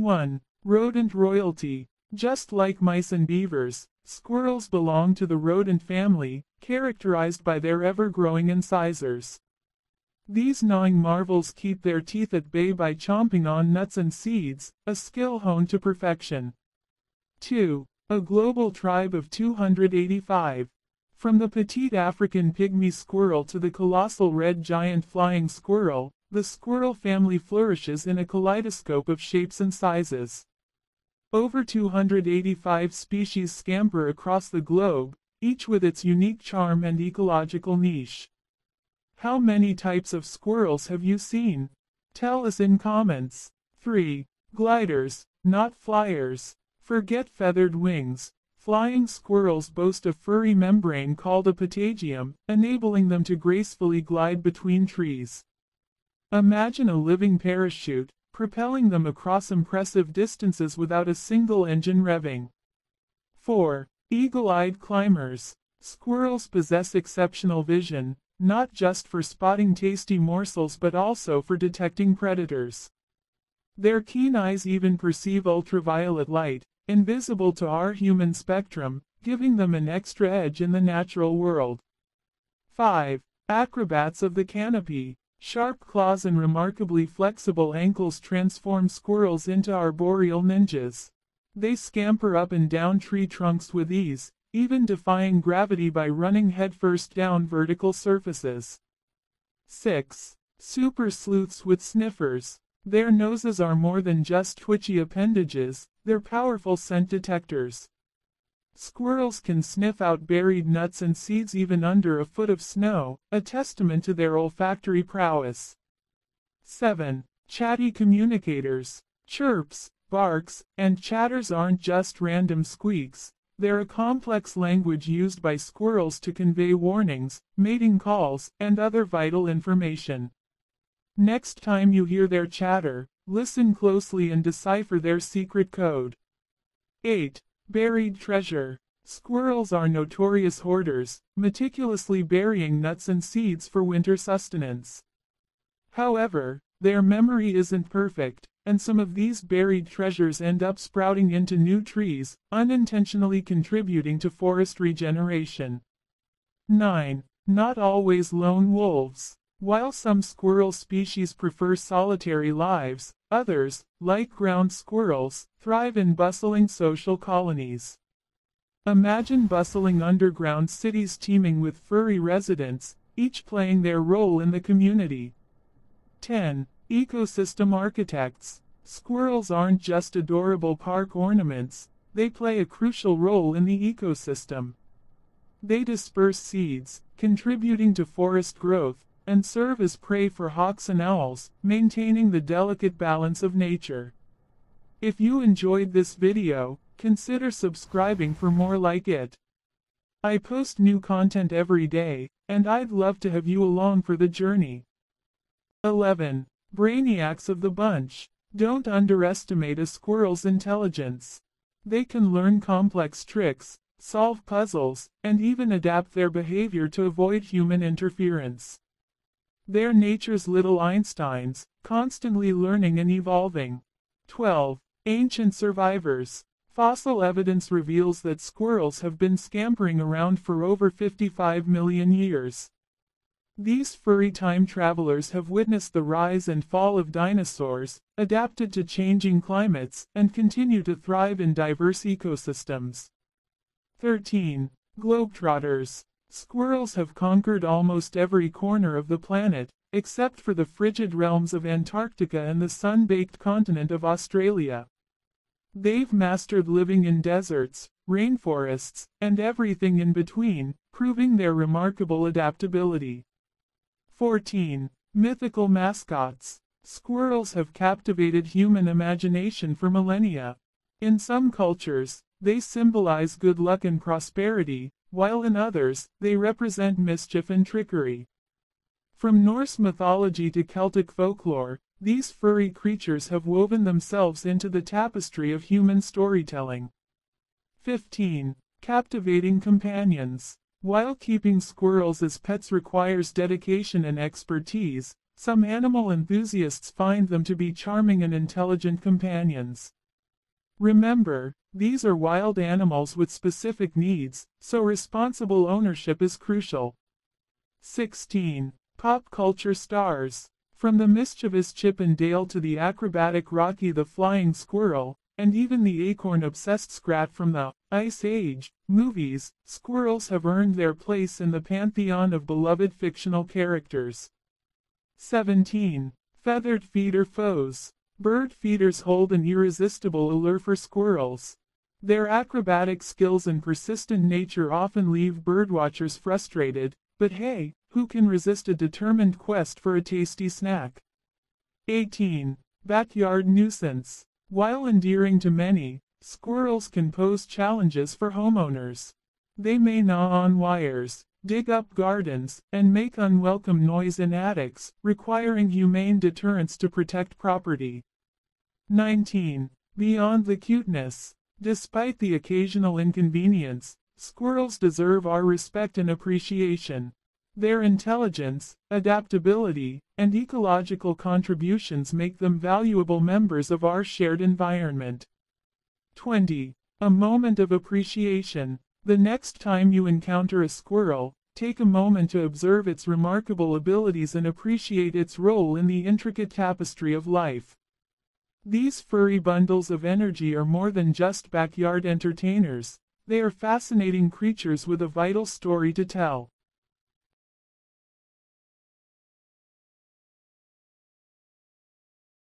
1. Rodent royalty. Just like mice and beavers, squirrels belong to the rodent family, characterized by their ever-growing incisors. These gnawing marvels keep their teeth at bay by chomping on nuts and seeds, a skill honed to perfection. 2. A global tribe of 285. From the petite African pygmy squirrel to the colossal red giant flying squirrel, the squirrel family flourishes in a kaleidoscope of shapes and sizes. Over 285 species scamper across the globe, each with its unique charm and ecological niche. How many types of squirrels have you seen? Tell us in comments. 3. Gliders, not flyers. Forget feathered wings. Flying squirrels boast a furry membrane called a patagium, enabling them to gracefully glide between trees. Imagine a living parachute, propelling them across impressive distances without a single engine revving. 4. Eagle-eyed climbers. Squirrels possess exceptional vision, not just for spotting tasty morsels but also for detecting predators. Their keen eyes even perceive ultraviolet light, invisible to our human spectrum, giving them an extra edge in the natural world. 5. Acrobats of the canopy. Sharp claws and remarkably flexible ankles transform squirrels into arboreal ninjas. They scamper up and down tree trunks with ease, even defying gravity by running headfirst down vertical surfaces. 6. Super sleuths with sniffers. Their noses are more than just twitchy appendages, they're powerful scent detectors. Squirrels can sniff out buried nuts and seeds even under a foot of snow, a testament to their olfactory prowess. 7. Chatty communicators. Chirps, barks, and chatters aren't just random squeaks, they're a complex language used by squirrels to convey warnings, mating calls, and other vital information. Next time you hear their chatter, listen closely and decipher their secret code. 8. Buried treasure. Squirrels are notorious hoarders, meticulously burying nuts and seeds for winter sustenance. However, their memory isn't perfect, and some of these buried treasures end up sprouting into new trees, unintentionally contributing to forest regeneration. 9. Not always lone wolves. While some squirrel species prefer solitary lives, others, like ground squirrels, thrive in bustling social colonies. Imagine bustling underground cities teeming with furry residents, each playing their role in the community. 10. Ecosystem architects. Squirrels aren't just adorable park ornaments, they play a crucial role in the ecosystem. They disperse seeds, contributing to forest growth, and serve as prey for hawks and owls, maintaining the delicate balance of nature. If you enjoyed this video, consider subscribing for more like it. I post new content every day, and I'd love to have you along for the journey. 11. Brainiacs of the bunch. Don't underestimate a squirrel's intelligence. They can learn complex tricks, solve puzzles, and even adapt their behavior to avoid human interference. They're nature's little Einsteins, constantly learning and evolving. 12. Ancient survivors. Fossil evidence reveals that squirrels have been scampering around for over 55 million years. These furry time travelers have witnessed the rise and fall of dinosaurs, adapted to changing climates, and continue to thrive in diverse ecosystems. 13. Globetrotters. Squirrels have conquered almost every corner of the planet, except for the frigid realms of Antarctica and the sun-baked continent of Australia. They've mastered living in deserts, rainforests, and everything in between, proving their remarkable adaptability. 14. Mythical mascots. Squirrels have captivated human imagination for millennia. In some cultures, they symbolize good luck and prosperity, while in others, they represent mischief and trickery. From Norse mythology to Celtic folklore, these furry creatures have woven themselves into the tapestry of human storytelling. 15. Captivating companions. While keeping squirrels as pets requires dedication and expertise, Some animal enthusiasts find them to be charming and intelligent companions. Remember, these are wild animals with specific needs, so responsible ownership is crucial. 16. Pop culture stars. From the mischievous Chip and Dale to the acrobatic Rocky the Flying Squirrel, and even the acorn-obsessed Scrat from the Ice Age movies, squirrels have earned their place in the pantheon of beloved fictional characters. 17. Feathered feeder foes. Bird feeders hold an irresistible allure for squirrels. Their acrobatic skills and persistent nature often leave birdwatchers frustrated, but hey, who can resist a determined quest for a tasty snack? 18. Backyard nuisance. While endearing to many, squirrels can pose challenges for homeowners. They may gnaw on wires, dig up gardens, and make unwelcome noise in attics, requiring humane deterrence to protect property. 19. Beyond the cuteness. Despite the occasional inconvenience, squirrels deserve our respect and appreciation. Their intelligence, adaptability, and ecological contributions make them valuable members of our shared environment. 20. A moment of appreciation. The next time you encounter a squirrel, take a moment to observe its remarkable abilities and appreciate its role in the intricate tapestry of life. These furry bundles of energy are more than just backyard entertainers. They are fascinating creatures with a vital story to tell.